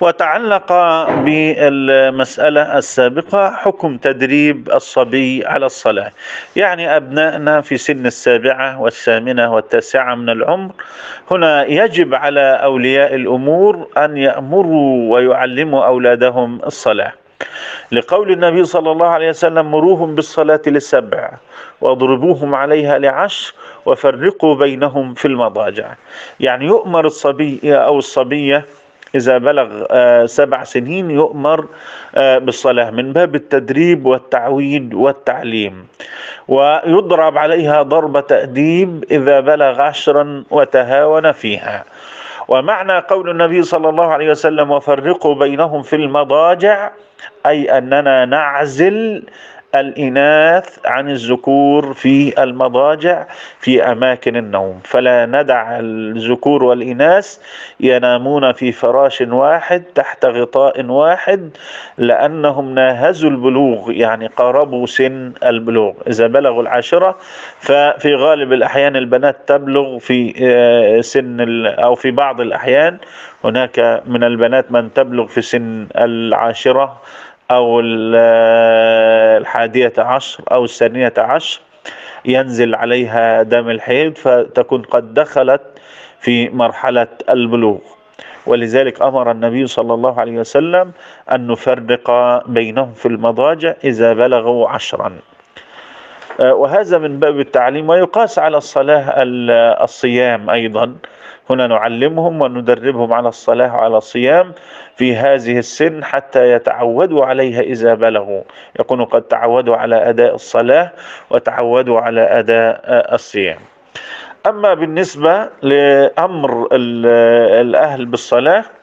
وتعلق بالمسألة السابقة حكم تدريب الصبي على الصلاة. يعني أبنائنا في سن 7 و8 و9 من العمر، هنا يجب على أولياء الأمور أن يأمروا ويعلموا أولادهم الصلاة، لقول النبي صلى الله عليه وسلم: مروهم بالصلاة ل7 واضربوهم عليها ل10 وفرقوا بينهم في المضاجع. يعني يؤمر الصبي أو الصبية إذا بلغ 7 سنين يؤمر بالصلاة من باب التدريب والتعويد والتعليم، ويضرب عليها ضرب تأديب إذا بلغ 10 وتهاون فيها. ومعنى قول النبي صلى الله عليه وسلم: وفرقوا بينهم في المضاجع، أي أننا نعزل الإناث عن الذكور في المضاجع في أماكن النوم، فلا ندع الذكور والإناث ينامون في فراش واحد تحت غطاء واحد، لأنهم ناهزوا البلوغ، يعني قاربوا سن البلوغ. إذا بلغوا 10 ففي غالب الأحيان البنات تبلغ في سن، أو في بعض الأحيان هناك من البنات من تبلغ في سن 10 أو 11 أو 12 ينزل عليها دم الحيض، فتكون قد دخلت في مرحلة البلوغ. ولذلك أمر النبي صلى الله عليه وسلم أن نفرق بينهم في المضاجع إذا بلغوا 10، وهذا من باب التعليم. ويقاس على الصلاة الصيام أيضا، هنا نعلمهم وندربهم على الصلاة وعلى الصيام في هذه السن حتى يتعودوا عليها إذا بلغوا، يكونوا قد تعودوا على أداء الصلاة وتعودوا على أداء الصيام. أما بالنسبة لأمر الأهل بالصلاة،